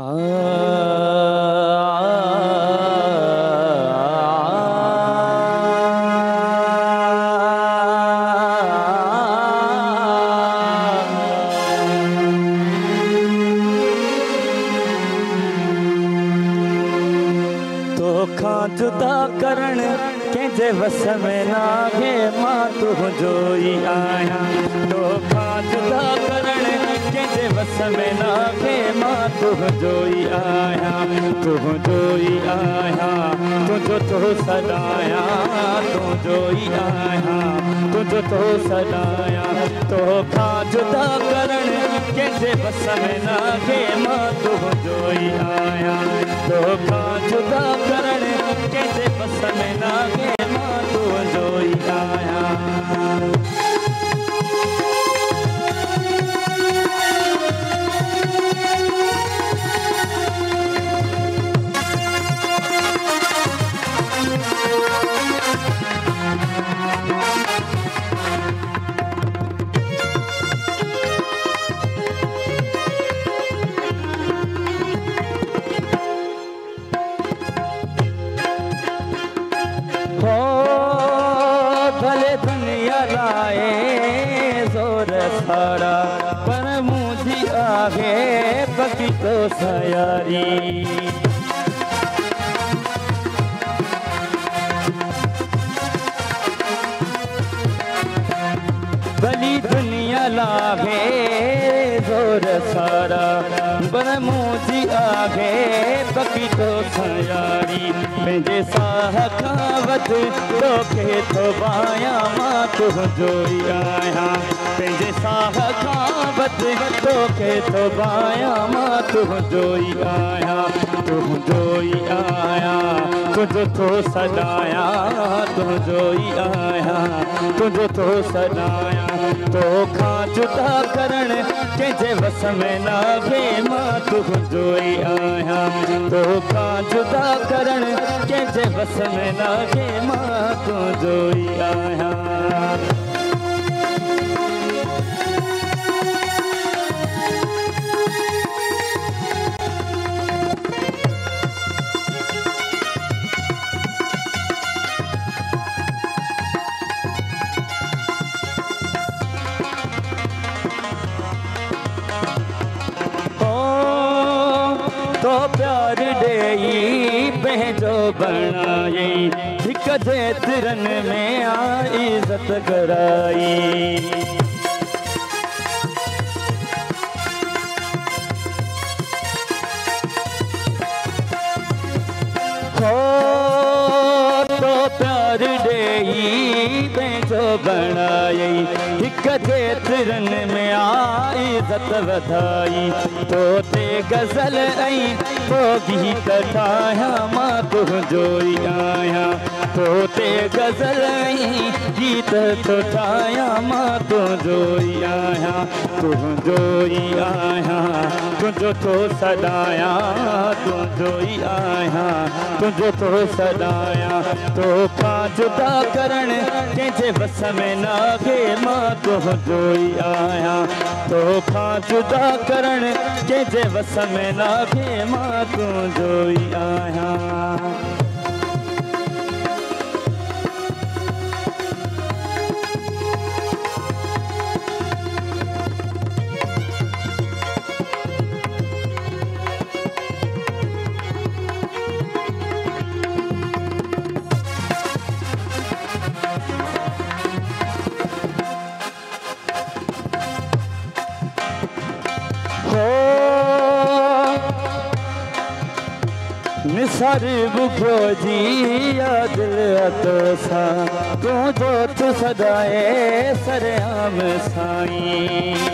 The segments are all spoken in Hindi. तोखां जुदा करण कंहिंजे वस में नाहे मां तुंहिंजो ई आहियां। तोखां जुदा करण कंहिंजे वस में नाहे मां तुंहिंजो ई आहियां। तुंहिंजो ई आहियां तुंहिंजो तो सदाया तुंहिंजो ई आहियां तुंहिंजो तो सदाया। तोखां जुदा करण कंहिंजे वस में नाहे मां तुंहिंजो ई आहियां। तोखां जुदा करण कंहिंजे वस में नाहे मां तुंहिंजो ई आहियां। भले दुनिया लाए जोर सारा पर मुझी आवे पकी तो सयारी। भली दुनिया लावे जोर सारा पर मुझी आवे पकी तो सयारी। मुझे साह तोखे तो पाया मां तुंहिंजो ई आहियां। पंहिंजे साह खां वधि तोखे तो पाया मां तुंहिंजो ई आहियां। तुंहिंजो ई आहियां तुंहिंजो तो सदाया तुंहिंजो ई आहियां तुंहिंजो तो सदाया। तोखां जुदा करण कंहिंजे वस में नाहे मां तुंहिंजो ई आहियां। तोखां जुदा करण कंहिंजे वस में नाहे मां तुंहिंजो ई आहियां। तो प्यार देई पंहिंजो बणाई हिक जे तिरन में आ इज़त कराई। हो तो प्यार देई पंहिंजो बणाई हिक जे तिरन में आ इज़त वधाई। तो ते गज़ल आई तो गीत ठाहियां मां तुंहिंजो ई आहियां। तो ते गज़ल आई गीत तो ठाहियां मां तुंहिंजो ई आहियां। तुंहिंजो ई आहियां तुंहिंजो तो सदाया तुंहिंजो ई आहियां तुंहिंजो तो सदाया। तोखां जुदा करण कंहिंजे वस में नाहे मां तुंहिंजो ई आहियां। तोखां जुदा करण कंहिंजे वस में नाहे मां तुंहिंजो ई आहियां। निसार बुखो जी दिल अतो सा तुंहिंजो तू सदाए सरेआम साईं।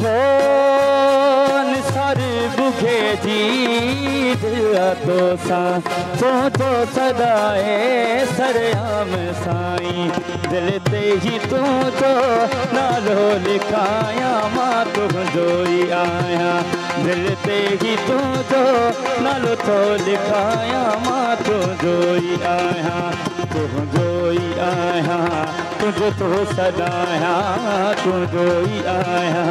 हो निसार बुखे जी दिल अतो सा तुंहिंजो सदाए सरेआम साईं। दिल ते ही तुंहिंजो नालो लिखायां मां तुंहिंजो ई आहियां। दिल पे ही तू जो नालो तो लिखाया मां तू जोई आया तू जोई आया तुझे तो सदाया तू जोई आया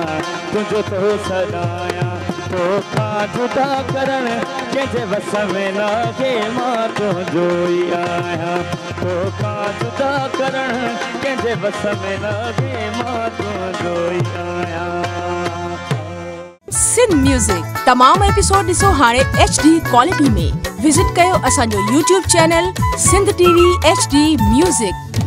तुझे तो सदाया तोखां जुदा करण जैसे बस में लागे मां तू जोई आया तोखां जुदा करण जैसे बस में लागे मां तू जोई आया। सिंध म्यूजिक तमाम एपिसोड ॾिसो हाणे HD क्वालिटी में। विज़िट कयो असांजो YouTube channel Sindh TV HD music.